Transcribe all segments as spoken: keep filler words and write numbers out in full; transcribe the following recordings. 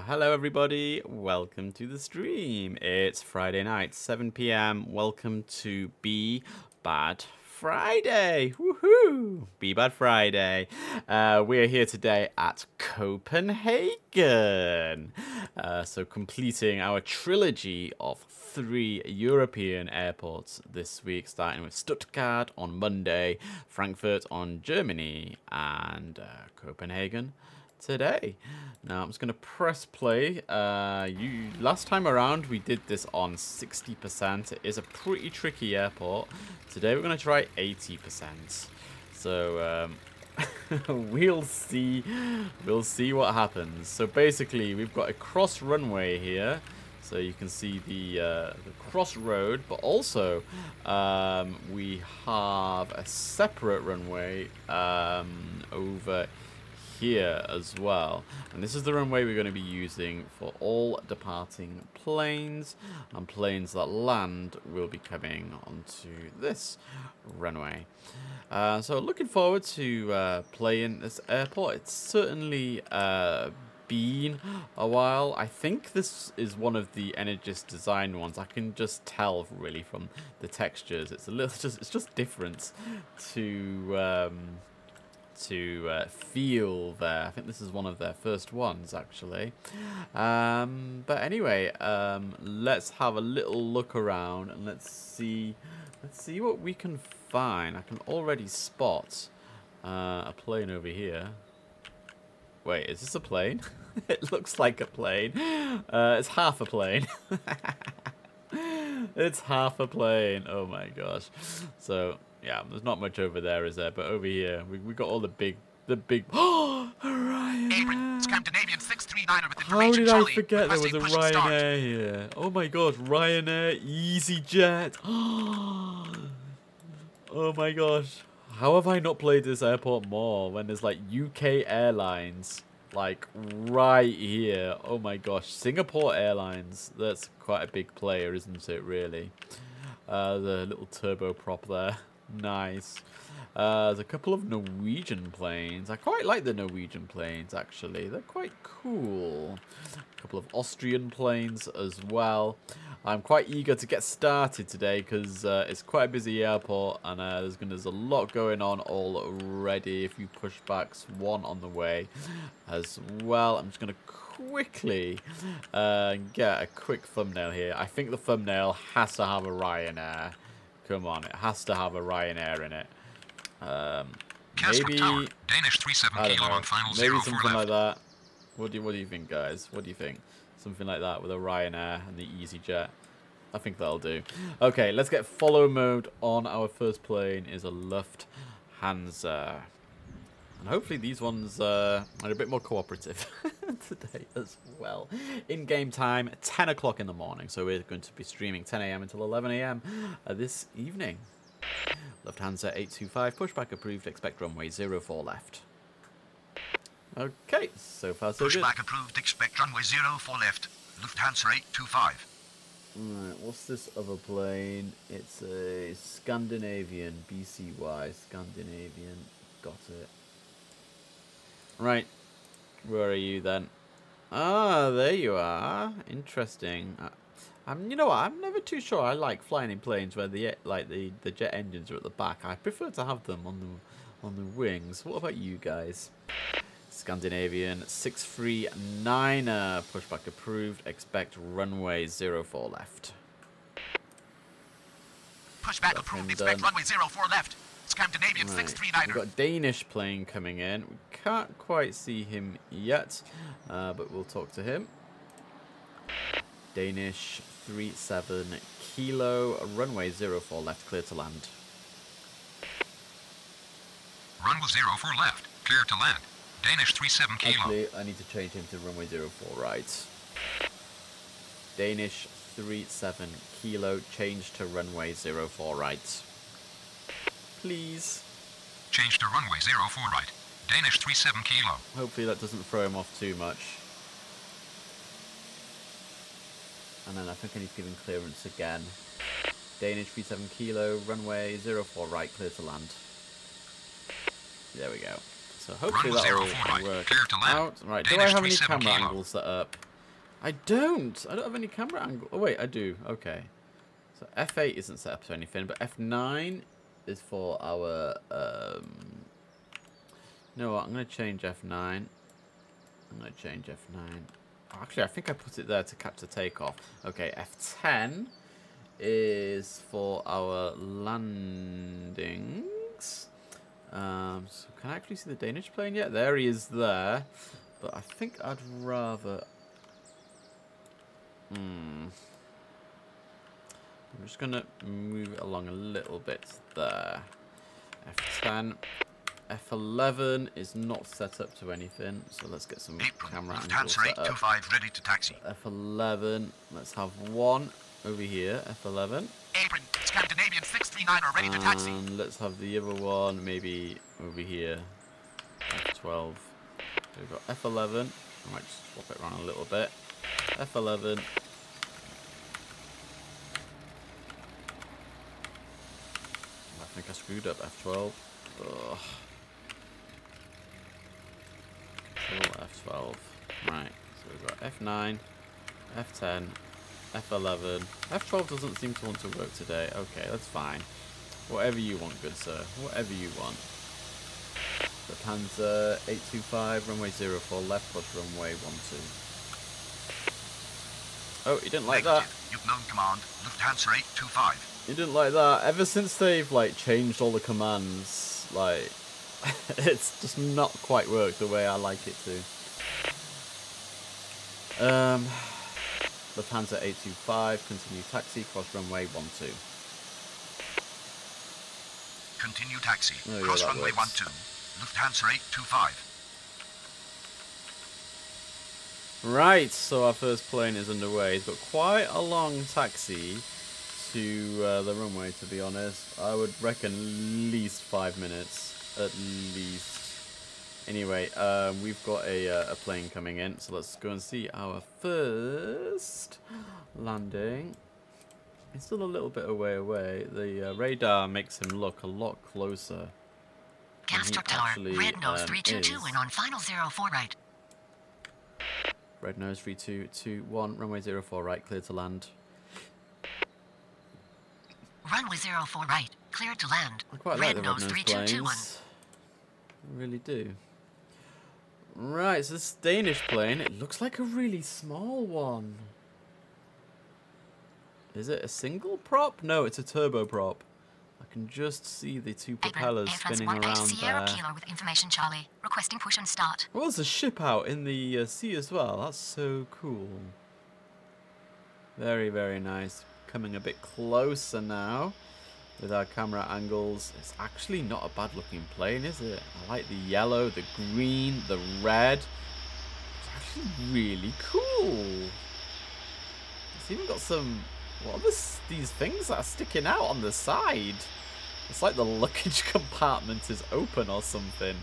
Ah, hello everybody, welcome to the stream. It's Friday night, seven p m Welcome to Be Bad Friday. Woohoo! Be Bad Friday. Uh, we are here today at Copenhagen. Uh, so completing our trilogy of three European airports this week, starting with Stuttgart on Monday, Frankfurt on Germany, and uh, Copenhagen today. Now I'm just going to press play. Uh, you last time around we did this on sixty percent. It is a pretty tricky airport. Today we're going to try eighty percent. So um, we'll see. We'll see what happens. So basically we've got a cross runway here. So you can see the, uh, the crossroad, but also um, we have a separate runway um, over here as well, and this is the runway we're going to be using for all departing planes, and planes that land will be coming onto this runway. Uh, so looking forward to uh, playing this airport. It's certainly uh, been a while. I think this is one of the Energist design ones. I can just tell really from the textures. It's a little just it's just different to. Um, to uh, feel there. I think this is one of their first ones actually. Um, but anyway, um, let's have a little look around and let's see let's see what we can find. I can already spot uh, a plane over here. Wait, is this a plane? It looks like a plane. Uh, it's half a plane. It's half a plane. Oh my gosh. So yeah, there's not much over there, is there? But over here, we we got all the big, the big. Oh, Ryanair! Scandinavian six three nine with information. How did I forget there was a Ryanair here? Oh my God, Ryanair, EasyJet. Oh my gosh, how have I not played this airport more? When there's like U K airlines, like right here. Oh my gosh, Singapore Airlines. That's quite a big player, isn't it? Really. Uh, the little turboprop there. Nice. Uh, there's a couple of Norwegian planes. I quite like the Norwegian planes, actually. They're quite cool. A couple of Austrian planes as well. I'm quite eager to get started today because uh, it's quite a busy airport and uh, there's, gonna, there's a lot going on already. A few pushbacks, one on the way as well. I'm just going to quickly uh, get a quick thumbnail here. I think the thumbnail has to have a Ryanair. Come on, it has to have a Ryanair in it. Um, maybe, Tower, Danish I don't know, final maybe zero something like that. What do, you, what do you think, guys? What do you think? Something like that with a Ryanair and the EasyJet. I think that'll do. Okay, let's get follow mode on. Our first plane is a Lufthansa. And hopefully these ones uh, are a bit more cooperative today as well. In-game time, ten o'clock in the morning. So we're going to be streaming ten a m until eleven a m uh, this evening. Lufthansa eight two five, pushback approved, expect runway zero four left. Okay, so far so good. Pushback approved, expect runway zero four left. Lufthansa eight two five. Right, what's this other plane? It's a Scandinavian, B C Y, Scandinavian, got it. Right, where are you then? Ah, there you are. Interesting. Uh, I'm, you know what? I'm never too sure. I like flying in planes where the like the the jet engines are at the back. I prefer to have them on the on the wings. What about you guys? Scandinavian six three niner, pushback approved. Expect runway zero four left. Pushback approved. Expect runway zero four left. Scandinavian right. six three niner. We've got a Danish plane coming in. We can't quite see him yet, uh, but we'll talk to him. Danish three seven kilo, runway zero four left, clear to land. Runway zero four left, clear to land. Danish three seven kilo. Actually, I need to change him to runway zero four right. Danish three seven kilo, change to runway zero four right. Please. Change to runway zero four right. Danish three seven kilo. Hopefully that doesn't throw him off too much. And then I think I need to give him clearance again. Danish three seven kilo, runway zero four right, clear to land. There we go. So hopefully that will work out. Right, do I have any camera angles set up? I don't. I don't have any camera angle. Oh, wait, I do. Okay. So F eight isn't set up to anything, but F nine is for our... Um... You know what? I'm going to change F nine. I'm going to change F nine. Oh, actually, I think I put it there to capture takeoff. Okay, F ten is for our landings. Um, so can I actually see the Danish plane yet? There he is there. But I think I'd rather... Hmm. I'm just going to move it along a little bit there. F ten. F eleven is not set up to anything, so let's get some April, camera angles set up. Ready to taxi. F eleven. Let's have one over here. F eleven. Apron, Scandinavian six three nine are ready to taxi. And let's have the other one maybe over here. F twelve. So we've got F eleven. I might just swap it around a little bit. F eleven. I think I screwed up F twelve. Ugh. F twelve. Right, so we've got F nine, F ten, F eleven. F twelve doesn't seem to want to work today. Okay, that's fine. Whatever you want, good sir. Whatever you want. The Panzer eight two five, runway zero four, left plus runway one two. Oh, you didn't like Negative. that. You've known command, Lufthansa eight two five. You didn't like that. Ever since they've, like, changed all the commands, like... it's just not quite worked the way I like it to. Um, the Lufthansa eight two five, continue taxi, cross runway one two. Continue taxi, oh, cross yeah, runway one two, Lufthansa eight two five. Right, so our first plane is underway. It's got quite a long taxi to uh, the runway, to be honest. I would reckon at least five minutes. At least. Anyway, um, we've got a, uh, a plane coming in, so let's go and see our first landing. It's still a little bit away away. The uh, radar makes him look a lot closer. Kastrup Tower, red nose um, three two two and on final zero four right. Red nose three two two one, runway zero four right, clear to land. Runway zero four right, clear to land. I quite like red nose three two two one. I really do. Right, so this Danish plane, it looks like a really small one. Is it a single prop? No, it's a turboprop. I can just see the two propellers spinning around there. With information, Charlie. Requesting push and start. Well, there's a ship out in the uh, sea as well. That's so cool. Very, very nice. Coming a bit closer now with our camera angles. It's actually not a bad looking plane, is it? I like the yellow, the green, the red. It's actually really cool. It's even got some... What are this, these things that are sticking out on the side? It's like the luggage compartment is open or something.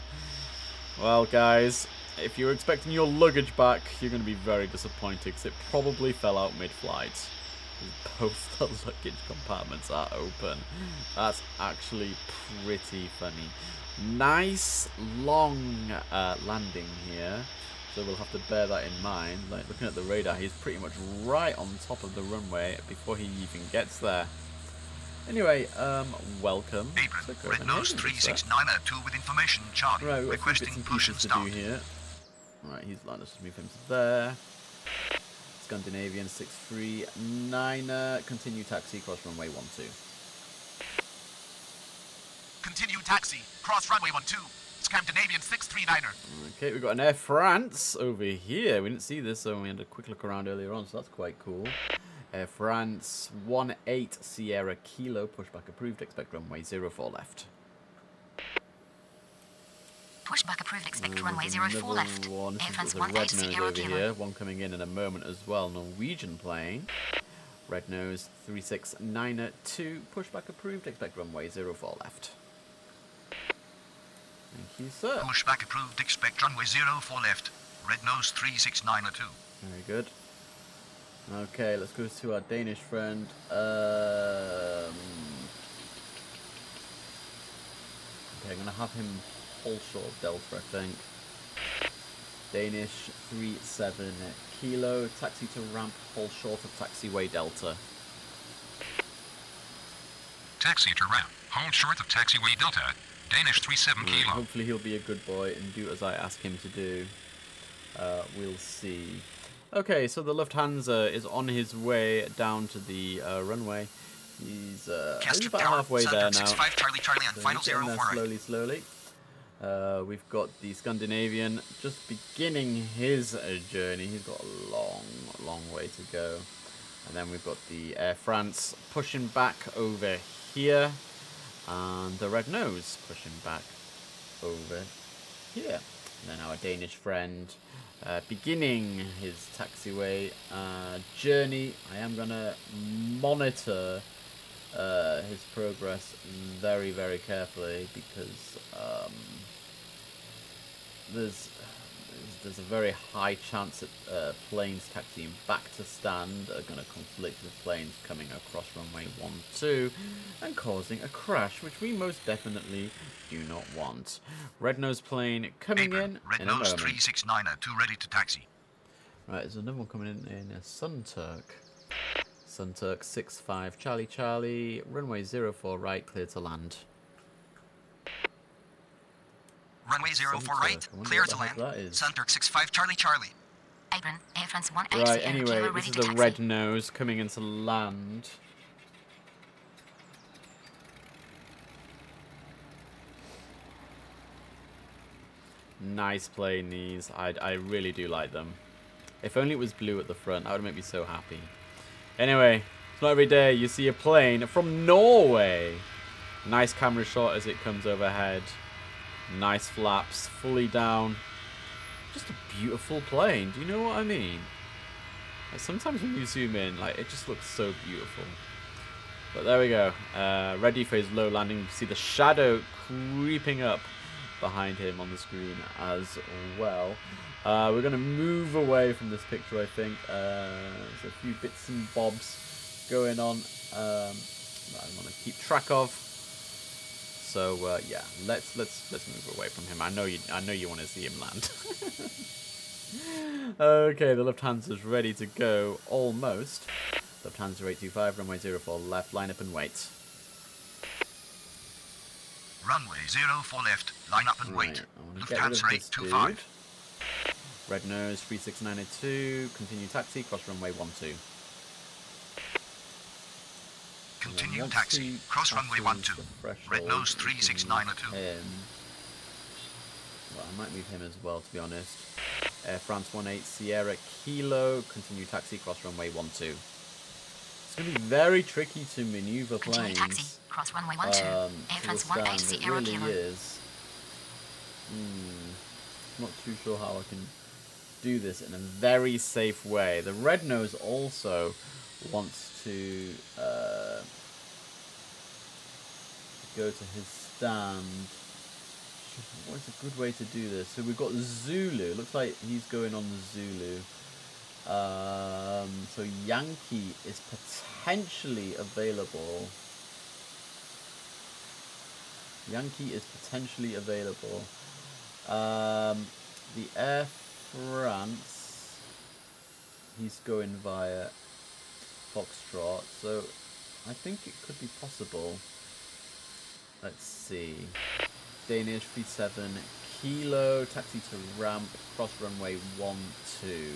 Well, guys, if you're expecting your luggage back, you're going to be very disappointed because it probably fell out mid-flight. Both the luggage compartments are open. That's actually pretty funny. Nice long uh, landing here, so we'll have to bear that in mind. Like, looking at the radar, he's pretty much right on top of the runway before he even gets there. Anyway, um, welcome. Abram, so red nose three six nine zero two with information, Charlie. Right, requesting push and start. Here. Right, he's landed. Let's move him to there. Scandinavian six three nine, continue taxi, cross runway one two. Continue taxi, cross runway one two, Scandinavian six three niner. Okay, we've got an Air France over here. We didn't see this, so we had a quick look around earlier on, so that's quite cool. Air France one eight Sierra Kilo, pushback approved, expect runway zero four left. Pushback approved, expect runway zero four left. One. Air France one eight Sierra Kilo. One coming in in a moment as well. Norwegian plane. Red nose three six nine two. Pushback approved, expect runway zero four left. Thank you, sir. Pushback approved, expect runway zero four left. Red nose three six nine two. Very good. Okay, let's go to our Danish friend. Um, okay, I'm going to have him. All short of Delta, I think. Danish three seven kilo, taxi to ramp, fall short of taxiway delta. Taxi to ramp, hold short of taxiway delta, Danish three seven kilo. Hopefully he'll be a good boy and do as I ask him to do. Uh, we'll see. Okay, so the Lufthansa is on his way down to the uh, runway. He's uh, about halfway there now. Slowly, slowly. Uh, we've got the Scandinavian just beginning his uh, journey. He's got a long, long way to go. And then we've got the Air France pushing back over here. And the Red Nose pushing back over here. And then our Danish friend uh, beginning his taxiway uh, journey. I am going to monitor uh, his progress very, very carefully because um, there's, there's a very high chance that uh, planes taxiing back to stand are going to conflict with planes coming across runway one two and causing a crash, which we most definitely do not want. Red Nose plane coming April, in. Red in Nose three six nine zero two ready to taxi. Right, there's another one coming in in a Sunturk. Sunturk six five Charlie Charlie, runway zero four right, clear to land. Runway zero four right, clear to land. Sunturk six five Charlie Charlie. Air France one X. Right. Anyway, this is the Red Nose coming into land. Nice plane these. I I really do like them. If only it was blue at the front, that would make me so happy. Anyway, it's not every day you see a plane from Norway. Nice camera shot as it comes overhead. Nice flaps, fully down. Just a beautiful plane. Do you know what I mean? Like sometimes when you zoom in, like it just looks so beautiful. But there we go. Uh, ready for his low landing. You see the shadow creeping up behind him on the screen as well. Uh, we're going to move away from this picture, I think. Uh, there's a few bits and bobs going on um, that I want to keep track of. So uh, yeah, let's let's let's move away from him. I know you I know you want to see him land. Okay, the Lufthansa's ready to go almost. Lufthansa eight two five runway zero four left, line up and wait. Runway zero four left, line up and right, wait. Lufthansa eight two five. Red Nose three six nine zero two continue taxi cross runway one two. Continue yeah, taxi, cross runway one two, Red Nose three six nine zero two. Well, I might move him as well, to be honest. Air France one eight Sierra Kilo, continue taxi, cross runway one two. It's going to be very tricky to manoeuvre planes. Continue taxi, cross runway one two, um, Air France one eight Sierra really Kilo. Is. Hmm, not too sure how I can do this in a very safe way. The Red Nose also wants to uh, go to his stand. What's a good way to do this? So we've got Zulu. Looks like he's going on Zulu. Um, so Yankee is potentially available. Yankee is potentially available. Um, the Air France, he's going via Foxtrot, so I think it could be possible. Let's see. Danish three seven Kilo, taxi to ramp, cross runway one two.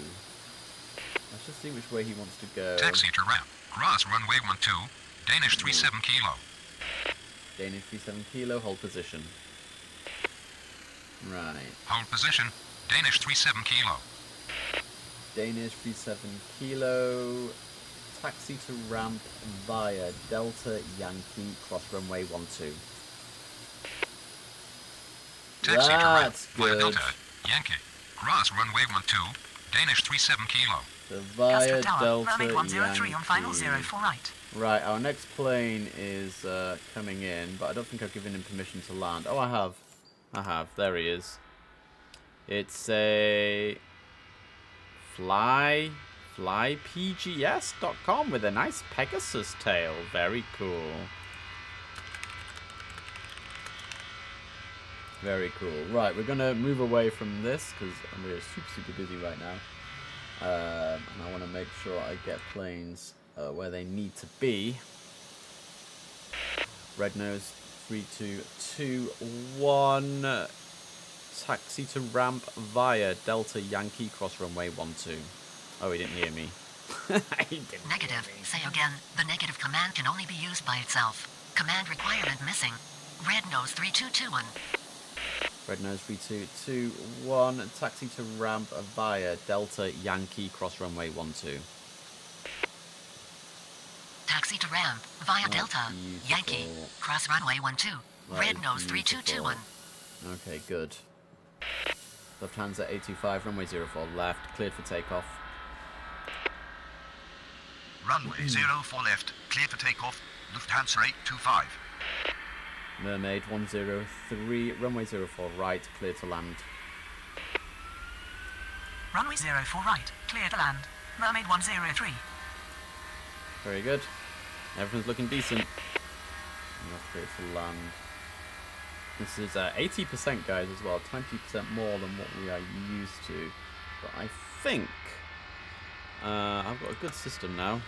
Let's just see which way he wants to go. Taxi to ramp, cross runway one two, Danish three seven Kilo. Danish three seven Kilo, hold position. Right. Hold position, Danish three seven Kilo. Danish three seven Kilo. Taxi to ramp via Delta Yankee cross runway one two. Taxi to ramp via Delta Yankee cross runway one two, Danish three seven Kilo. So via Delta one zero three on final zero four right. Right, our next plane is uh, coming in, but I don't think I've given him permission to land. Oh, I have. I have. There he is. It's a fly. fly P G S dot com with a nice Pegasus tail. Very cool. Very cool. Right, we're going to move away from this because we're super, super busy right now. uh, and I want to make sure I get planes uh, where they need to be. Red nose, three, two, two, one. Taxi to ramp via Delta Yankee, cross runway one two. Oh, he didn't hear me. He didn't negative. Hear me. Say again. The negative command can only be used by itself. Command requirement missing. Red nose three two two one. Red nose three two two one. Taxi to ramp via Delta Yankee, cross runway one two. Taxi to ramp via oh, Delta beautiful. Yankee, cross runway one two. That Red nose three two two one. Okay, good. Lufthansa eight two five, runway zero four left, cleared for takeoff. Runway zero four left, cleared for takeoff, Lufthansa eight two five. Mermaid one zero three, runway zero four right, cleared to land. Runway zero four right, cleared to land, Mermaid one zero three. Very good. Everyone's looking decent. Not cleared to land. This is uh, eighty percent guys as well, twenty percent more than what we are used to. But I think uh, I've got a good system now.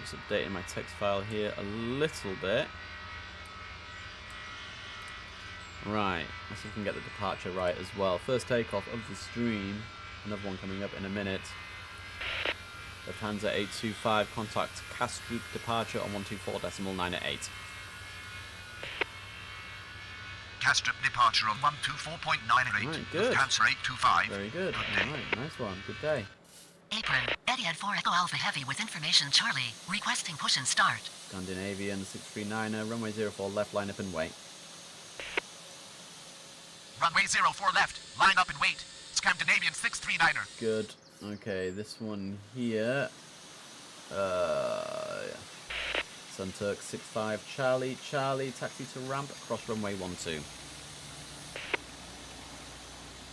Just updating my text file here a little bit. Right, let's see if we can get the departure right as well. First takeoff of the stream, another one coming up in a minute. Lufthansa eight two five, contact Kastrup, departure on one two four decimal nine eight. Kastrup departure on one two four point nine eight. Right, good. Lufthansa eight two five. Very good. Good day. Right, nice one. Good day. Apron, Etihad four Echo Alpha Heavy with information Charlie, requesting push and start. Scandinavian six three niner, runway zero four left, line up and wait. Runway zero four left, line up and wait. Scandinavian six three niner. Good. Okay, this one here. Uh, yeah. Sunturk six five Charlie, Charlie, taxi to ramp, cross runway one two.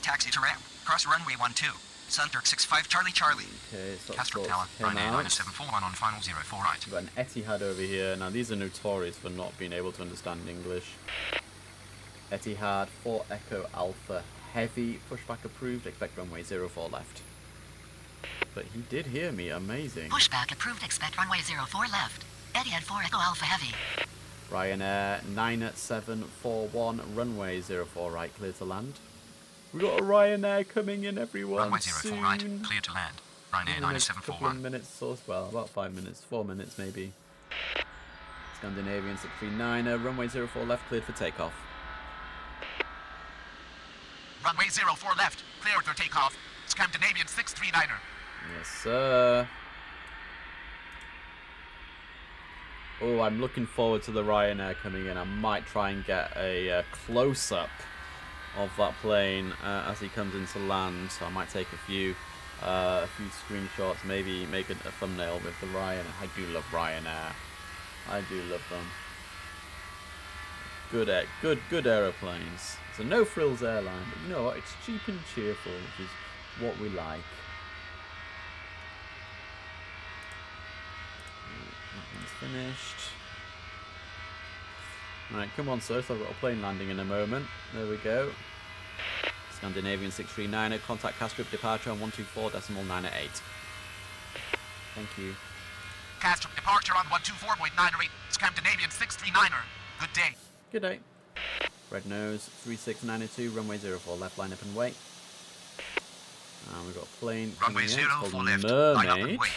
Taxi to ramp, cross runway one two. Sunturk six five Charlie, Charlie. Okay, so Castro Tower, Ryanair nine seven four one on final zero four right. We've got an Etihad over here. Now, these are notorious for not being able to understand English. Etihad four Echo Alpha Heavy, pushback approved, expect runway zero four left. But he did hear me, amazing. Pushback approved, expect runway zero four left. Etihad four Echo Alpha Heavy. Ryanair nine seven four one, runway zero four right, clear to land. We got a Ryanair coming in, everyone. Runway zero four soon. Right, clear to land. Ryanair nine seven four one. Minutes or well, about five minutes, four minutes maybe. Scandinavian six three niner, runway zero four left, cleared for takeoff. Runway zero four left, cleared for takeoff. Scandinavian six three niner. Yes, sir. Oh, I'm looking forward to the Ryanair coming in. I might try and get a uh, close-up of that plane uh, as he comes into land. So I might take a few, uh, a few screenshots. Maybe make a, a thumbnail with the Ryanair. I do love Ryanair. I do love them. Good air, good, good aeroplanes. It's a no-frills airline, but you know what? It's cheap and cheerful, which is what we like. Finished. Right, come on, sir. So I've got a plane landing in a moment. There we go. Scandinavian six three niner, contact Kastrup, departure on one two four decimal nine eight. Thank you. Kastrup, departure on one two four point nine eight. Scandinavian six three niner. Good day. Good day. Red nose three six nine two, runway zero four left, line up and wait. And we've got a plane runway zero four left, line up and wait.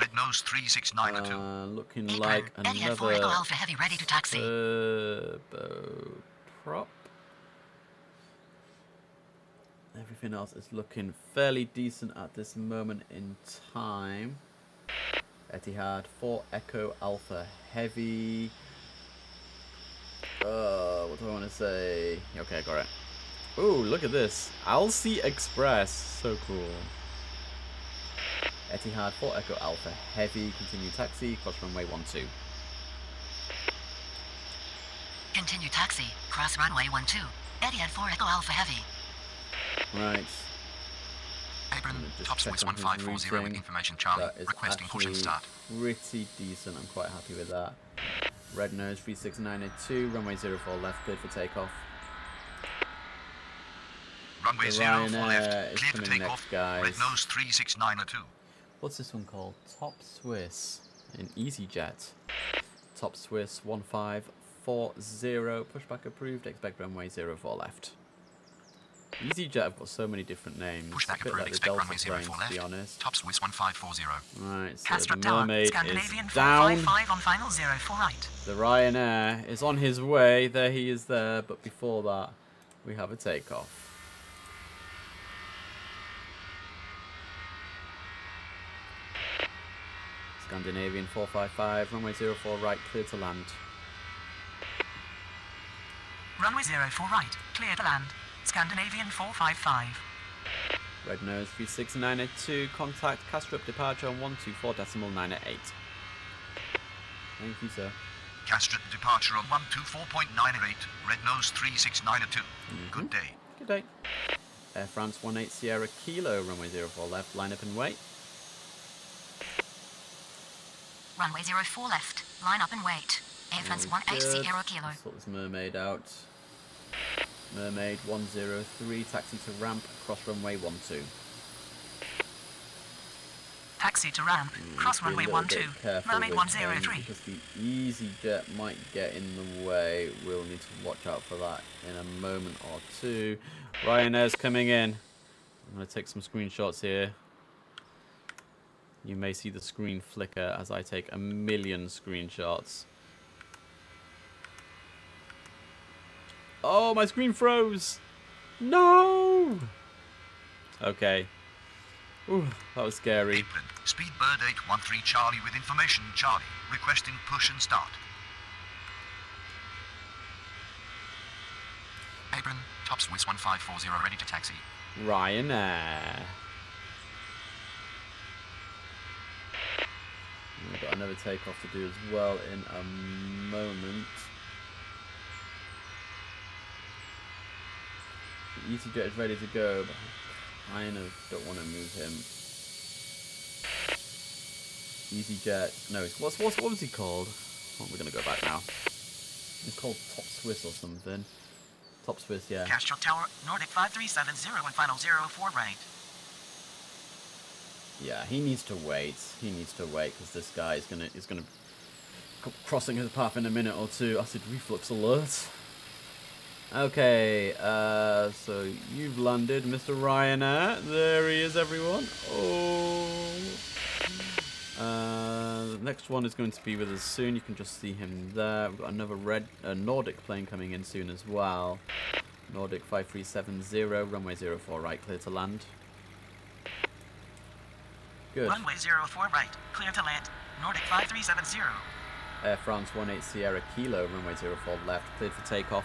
Red nose three six nine two. Uh, looking Apron, like another four Echo Alpha Heavy ready to taxi. Turbo prop. Everything else is looking fairly decent at this moment in time. Etihad four Echo Alpha Heavy. Uh, what do I want to say? Okay, I got it. Ooh, look at this. Alsi Express. So cool. Etihad four Echo Alpha Heavy, continue taxi, cross runway one two. Continue taxi, cross runway one two. Etihad four Echo Alpha Heavy. Right. Apron, TopSwiss one five four zero with information Charlie, requesting push and start. Pretty decent, I'm quite happy with that. Red nose three six nine two, runway zero four left, cleared for takeoff. Runway zero four left, clear to take off. Red nose three six nine zero two. What's this one called? TopSwiss in EasyJet. TopSwiss one five four zero, pushback approved, expect runway zero four left. EasyJet have got so many different names. Pushback approved, like expect runway zero four left. To be honest. TopSwiss one five four zero. Right, so Kastrup the Mermaid down. Scandinavian is down. four five five on final zero four right. The Ryanair is on his way. There he is there, but before that, we have a takeoff. Scandinavian four five five, runway zero four right, clear to land. Runway zero four right, clear to land. Scandinavian four five five. Red nose three six nine eight two, contact Kastrup departure on one two four point nine eight. Thank you, sir. Kastrup departure on one two four point nine eight, red nose three six nine eight two. Mm-hmm. Good day. Good day. Air France one eight Sierra Kilo, runway zero four left, line up and wait. Runway zero four left, line up and wait. Air France one eight Sierra Kilo. Let's sort this mermaid out. Mermaid one zero three, taxi to ramp, cross runway one two. Taxi to ramp, mm, cross runway one two, mermaid one zero three. Because the EasyJet might get in the way, we'll need to watch out for that in a moment or two. Ryanair's coming in. I'm going to take some screenshots here. You may see the screen flicker as I take a million screenshots. Oh, my screen froze! No! Okay. Ooh, that was scary. Apron, Speedbird eight one three Charlie with information Charlie, requesting push and start. Apron, TopSwiss one five four zero ready to taxi. Ryanair. We've got another takeoff to do as well in a moment. EasyJet is ready to go, but I kind of don't want to move him. EasyJet, no, what's, what's, what was he called? Oh, we're going to go back now. He's called TopSwiss or something. TopSwiss, yeah. Castro Tower, Nordic five three seven zero and final zero four right. Yeah, he needs to wait. He needs to wait because this guy is going to is gonna crossing his path in a minute or two. Acid reflux alert. Okay, uh, so you've landed, Mister Ryanair. There he is, everyone. Oh, uh, the next one is going to be with us soon. You can just see him there. We've got another red uh, Nordic plane coming in soon as well. Nordic five three seven zero, runway zero four right, clear to land. Good. Runway zero four right, clear to land. Nordic five three seven zero. Air France one eight Sierra Kilo, runway zero four left, cleared for takeoff.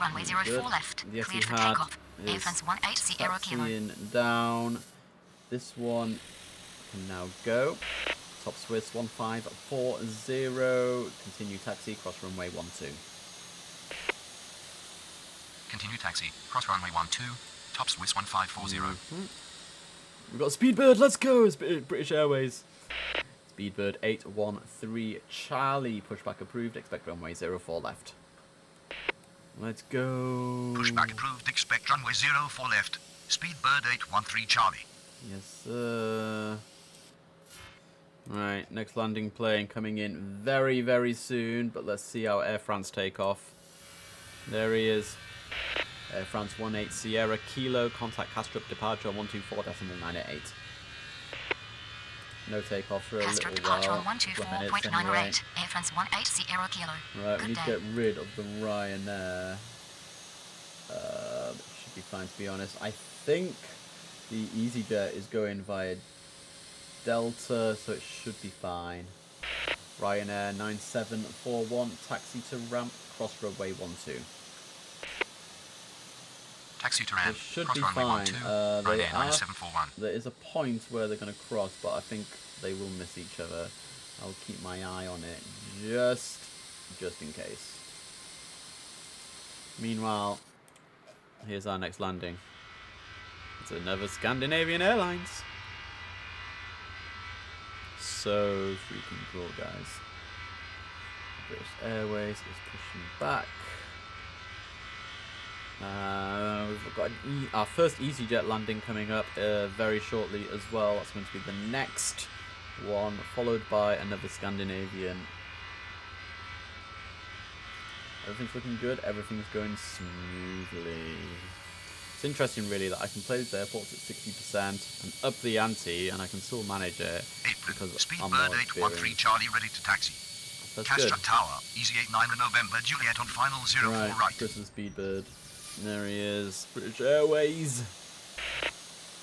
Runway zero good. four left, yes, cleared for takeoff. Air France one eight Sierra Kilo. Down. This one can now go. TopSwiss one five four zero. Continue taxi, cross runway one two. Continue taxi, cross runway one two. TopSwiss one five four zero. Mm-hmm. We've got Speedbird, let's go! It's British Airways. Speedbird eight one three Charlie, pushback approved, expect runway zero four left. Let's go. Pushback approved, expect runway zero four left. Speedbird eight one three Charlie. Yes, sir. Right, next landing plane coming in very, very soon, but let's see how Air France take off. There he is. Air France one eight Sierra Kilo, contact Kastrup departure one two four point nine eight. No takeoff for a Kastrup little while. On one two four point nine eight, right. Air France one eight Sierra Kilo. Right, good we need day. to get rid of the Ryanair. Uh, should be fine to be honest. I think the EasyJet is going via Delta, so it should be fine. Ryanair nine seven four one, taxi to ramp, cross runway one two. Taxi to ramp, should cross be runway fine. one two, uh, they Ryanair nine seven four one. There is a point where they're going to cross, but I think they will miss each other. I'll keep my eye on it, just, just in case. Meanwhile, here's our next landing. It's another Scandinavian Airlines. So freaking cool, guys. British Airways is pushing back. Uh, we've got an e our first EasyJet landing coming up uh, very shortly as well. That's going to be the next one, followed by another Scandinavian. Everything's looking good, everything's going smoothly. It's interesting really that I can play these airports at sixty percent and up the ante and I can still manage it because I'm more experienced. Speedbird eight one three Charlie ready to taxi. That's Kastrup good. Tower, easy eight nine in November, Juliet on final zero four right. Right. This is Speedbird. There he is, British Airways.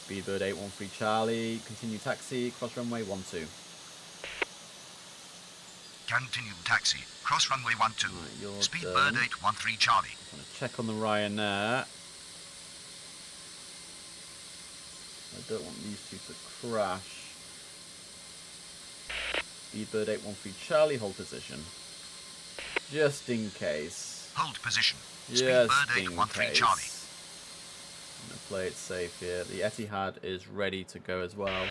Speedbird eight one three Charlie, continue taxi, cross runway one two. Continue taxi, cross runway one two. Right, Speedbird eight one three Charlie. I'm going to check on the Ryanair. I don't want these two to crash. Speedbird eight one three Charlie, hold position. Just in case. Hold position. Just Speedbird eight one three case. Charlie. I'm going to play it safe here. The Etihad is ready to go as well.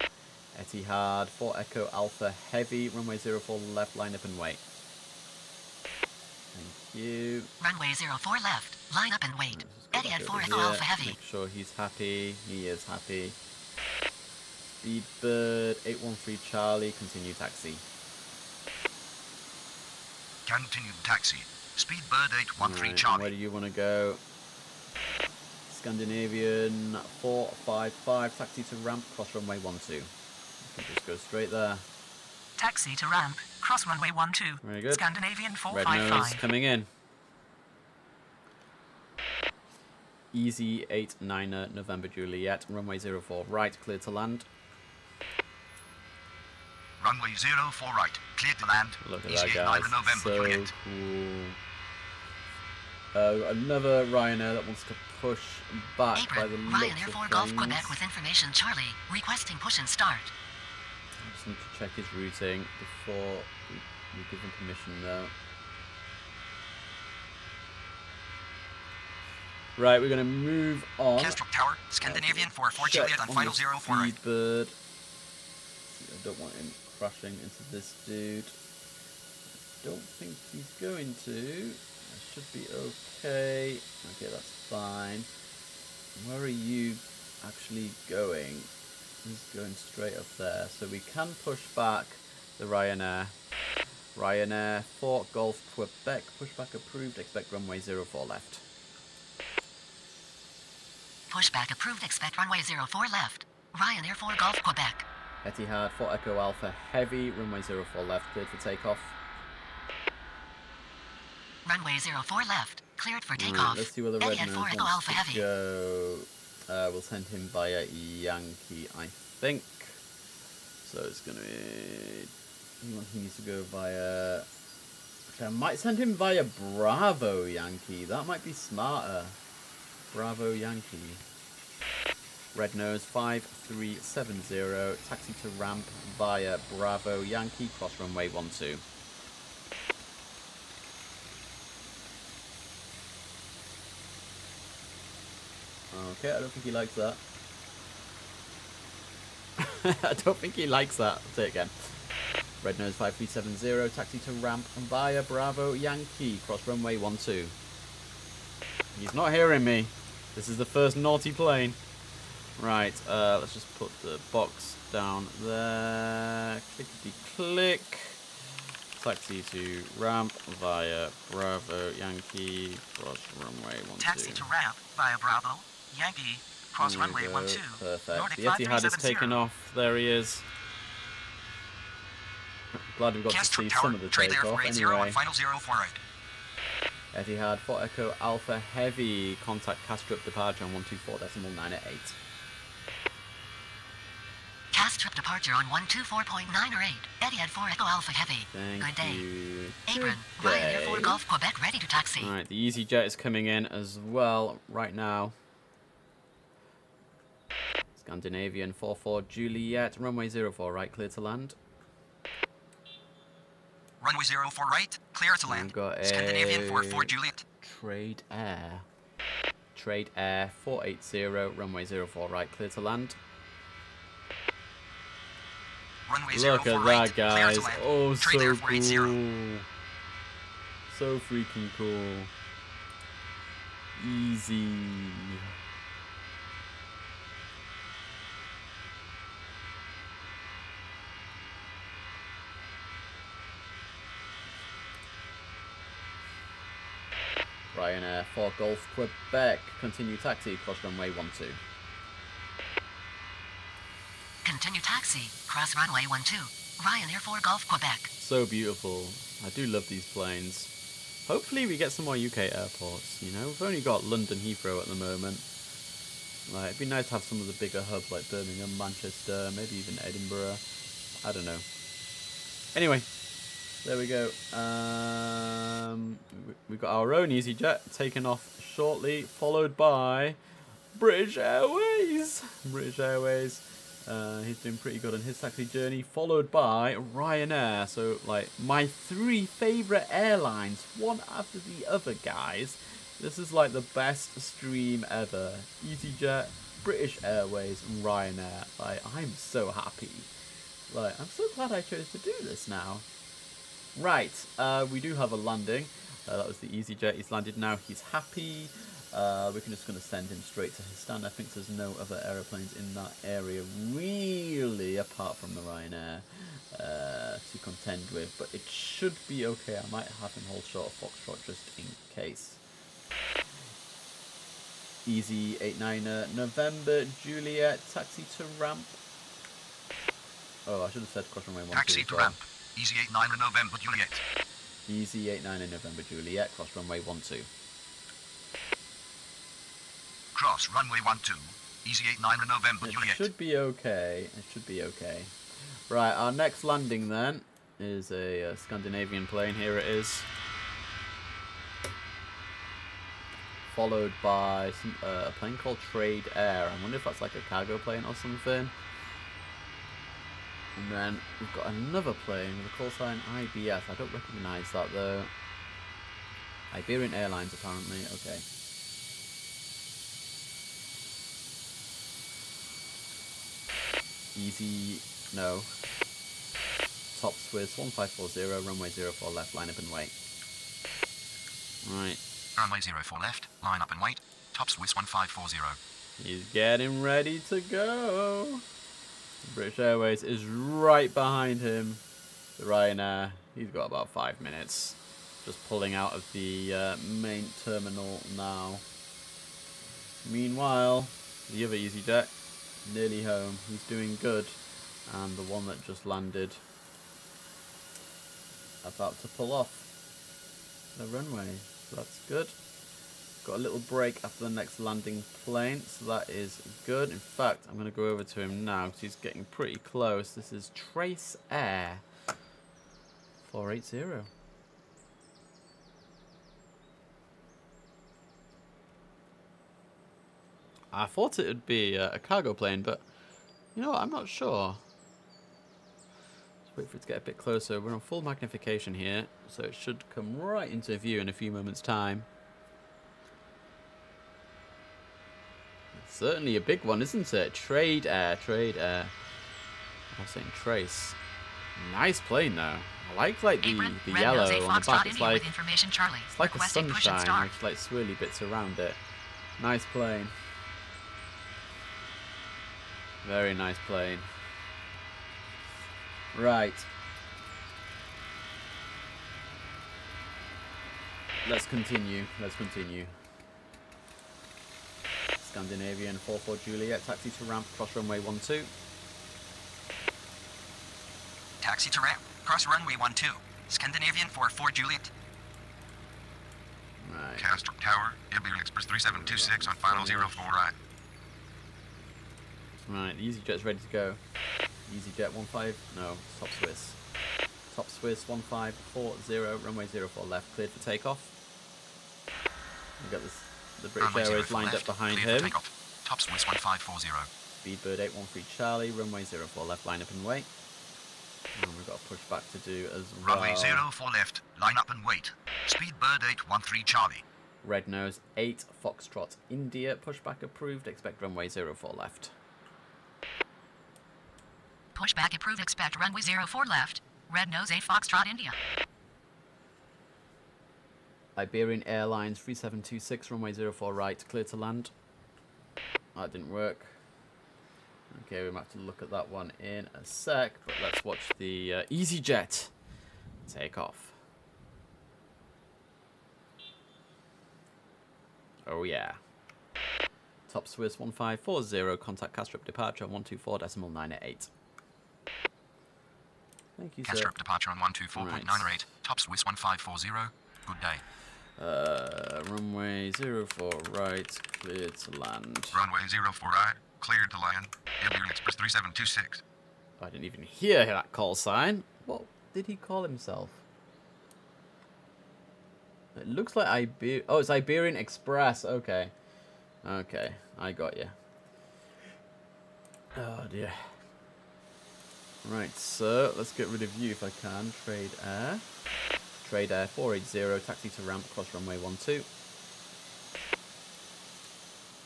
Etihad, four Echo Alpha Heavy, runway zero four left, line up and wait. Thank you. Runway zero four left, line up and wait. Etihad four Echo Alpha Heavy. Make sure he's happy, he is happy. Speedbird eight one three Charlie, continue taxi. Continue taxi, Speedbird eight one three right, Charlie. Where do you want to go? Scandinavian four five five, taxi to ramp, cross runway one two. You can just go straight there. Taxi to ramp, cross runway one two. Very good. Scandinavian four five five. Red nose coming in. Easy eight niner November Juliet, runway zero four right, clear to land. Runway zero four right, clear to land. Look at Easy that, guys. November, so Juliet. Cool. Uh, another Ryanair that wants to push back April, by the looks Ryanair of four Golf Quebec with information Charlie, requesting push and start. I just need to check his routing before we, we give him permission now. Right, we're going to move on. Kastrup Tower, Scandinavian four four Juliet on final zero four right. Speedbird. I don't want him crashing into this dude. I don't think he's going to. Should be okay. Okay, that's fine. Where are you actually going? He's going straight up there. So we can push back the Ryanair. Ryanair, Fort Golf, Quebec. Pushback approved. Expect runway zero four left. Pushback approved. Expect runway zero four left. Ryanair, Fort Golf, Quebec. Etihad, Fort Echo Alpha, Heavy. Runway zero four left. Cleared for takeoff. Runway zero four left, cleared for takeoff. Right, let's see where the red nose wants to go. Uh, we'll send him via Yankee, I think. So it's going to be... He needs to go via... Okay, I might send him via Bravo Yankee. That might be smarter. Bravo Yankee. Red nose five three seven zero, taxi to ramp via Bravo Yankee, cross runway one two. Okay, I don't think he likes that. I don't think he likes that. I'll say it again. Red nose five three seven zero, taxi to ramp via Bravo Yankee, cross runway one two. He's not hearing me. This is the first naughty plane. Right, uh, let's just put the box down there. Clickety-click. Taxi to ramp via Bravo Yankee, cross runway one two. Taxi to ramp via Bravo Yankee, cross runway one two. Perfect. Nordic the Etihad has taken off. There he is. Glad we've got Guest to see some of the takeoff. Anyway. Zero final zero four eight. Etihad four Echo Alpha Heavy. Contact Kastrup departure on one two four point nine at eight. Kastrup departure on one two four point nine or eight. Etihad four Echo Alpha Heavy. Thank Good day. You. Apron. Good day. Ryanair four Golf Quebec ready to taxi. All right, the EasyJet is coming in as well right now. Scandinavian four four Juliet, runway zero four right, clear to land. Runway zero four right, clear to land. Scandinavian four four Juliet. Trade Air. Trade Air four eight zero, runway zero four right, clear to land. Runway Look at that, guys. Oh, so cool. So freaking cool. easy. Ryanair for Gulf, Quebec. Continue taxi, cross runway one two. Continue taxi, cross runway one two. Ryanair for Gulf, Quebec. So beautiful. I do love these planes. Hopefully we get some more U K airports, you know? We've only got London Heathrow at the moment. Like, it'd be nice to have some of the bigger hubs like Birmingham, Manchester, maybe even Edinburgh. I don't know. Anyway, there we go. Um, we've got our own EasyJet taking off shortly, followed by British Airways. British Airways. Uh, he's doing pretty good on his taxi journey, followed by Ryanair. So, like, my three favourite airlines, one after the other, guys. This is, like, the best stream ever. EasyJet, British Airways, and Ryanair. Like, I'm so happy. Like, I'm so glad I chose to do this now. Right, uh, we do have a landing. Uh, that was the EasyJet. He's landed now. He's happy. Uh, we're just going to send him straight to his stand. I think there's no other aeroplanes in that area, really, apart from the Ryanair uh, to contend with. But it should be okay. I might have him hold short of Foxtrot just in case. Easy eight niner, November, Juliet, taxi to ramp. Oh, I should have said cross runway one two. Taxi to ramp, Easy eight niner, November, Juliet. Easy eight niner, November, Juliet, cross runway one two. Cross runway one two, Easy eight niner, November, Juliet. It should be okay. It should be okay. Right, our next landing then is a, a Scandinavian plane. Here it is. Followed by some, uh, a plane called Trade Air. I wonder if that's like a cargo plane or something. And then we've got another plane with a call sign I B S. I don't recognise that though. Iberian Airlines apparently. Okay. Easy, no. TopSwiss one five four zero, runway zero four left, line up and wait. Right. Runway zero four left, line up and wait. TopSwiss one five four zero. He's getting ready to go. British Airways is right behind him. The Ryanair, he's got about five minutes. Just pulling out of the uh, main terminal now. Meanwhile, the other EasyJet. Nearly home, he's doing good, and the one that just landed about to pull off the runway, so that's good. Got a little break after the next landing plane, so that is good. In fact, I'm going to go over to him now because he's getting pretty close. This is Trace Air four eight zero. I thought it would be a cargo plane, but you know what, I'm not sure. Let's wait for it to get a bit closer. We're on full magnification here, so it should come right into view in a few moments' time. It's certainly a big one, isn't it? Trade Air, Trade Air. I was saying Trace. Nice plane, though. I like, like the, the yellow on the back. It's like, it's like a sunshine with like swirly bits around it. Nice plane. Very nice plane. Right. Let's continue. Let's continue. Scandinavian four four Juliet, taxi to ramp, cross runway one two. Taxi to ramp, cross runway one two. Scandinavian four four Juliet. Right. Kastrup Tower, Iberian Express three seven two six on final zero four right. Right, the EasyJet's ready to go. EasyJet one five, no, TopSwiss. TopSwiss one five four zero, runway zero four left, cleared for takeoff. We've got this, the British Airways lined left, up behind him. TopSwiss one five four zero. Speedbird eight one three Charlie, runway zero four left, line up and wait. And we've got a push back to do as well. Runway zero four left, line up and wait. Speedbird eight one three Charlie. Red Nose eight Foxtrot India, pushback approved, expect runway zero four left. Pushback approved, expect runway zero four left. Red Nose eight Foxtrot India. Iberian Airlines three seven two six, runway zero four right, clear to land. That didn't work. Okay, we might have to look at that one in a sec, but let's watch the uh, EasyJet take off. Oh yeah. TopSwiss one five four zero, contact Kastrup departure on one two four decimal nine eight eight. Thank you, sir. Kastrup departure on one two four point nine eight, TopSwiss one five four zero, good day. Uh, runway zero four right, clear to land. Runway zero four right, cleared to land. Iberian Express three seven two six. I didn't even hear that call sign. What did he call himself? It looks like Iber... Oh, it's Iberian Express. Okay. Okay, I got you. Oh, dear. Right, so let's get rid of you if I can. Trade Air. Trade Air four eight zero, taxi to ramp, cross runway one two.